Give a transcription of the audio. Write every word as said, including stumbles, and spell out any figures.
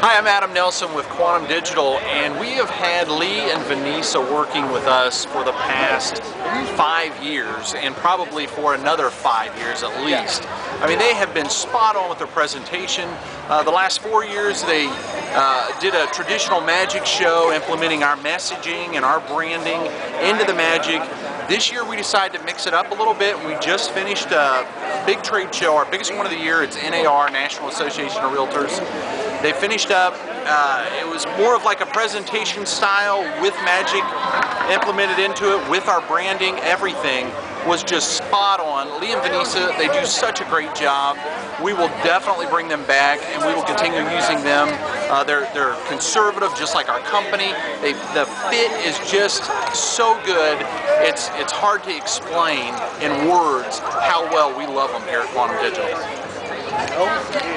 Hi, I'm Adam Nelson with Quantum Digital, and we have had Lee and Vanessa working with us for the past five years and probably for another five years at least. I mean, they have been spot on with their presentation. Uh, the last four years they uh, did a traditional magic show implementing our messaging and our branding into the magic. This year we decided to mix it up a little bit. We just finished a big trade show, our biggest one of the year. It's N A R, National Association of Realtors. They finished up, uh, it was more of like a presentation style with magic implemented into it, with our branding. Everything was just spot on. Lee and Vanessa, they do such a great job. We will definitely bring them back, and we will continue using them. Uh, they're, they're conservative, just like our company. They, the fit is just so good, it's, it's hard to explain in words how well we love them here at Quantum Digital.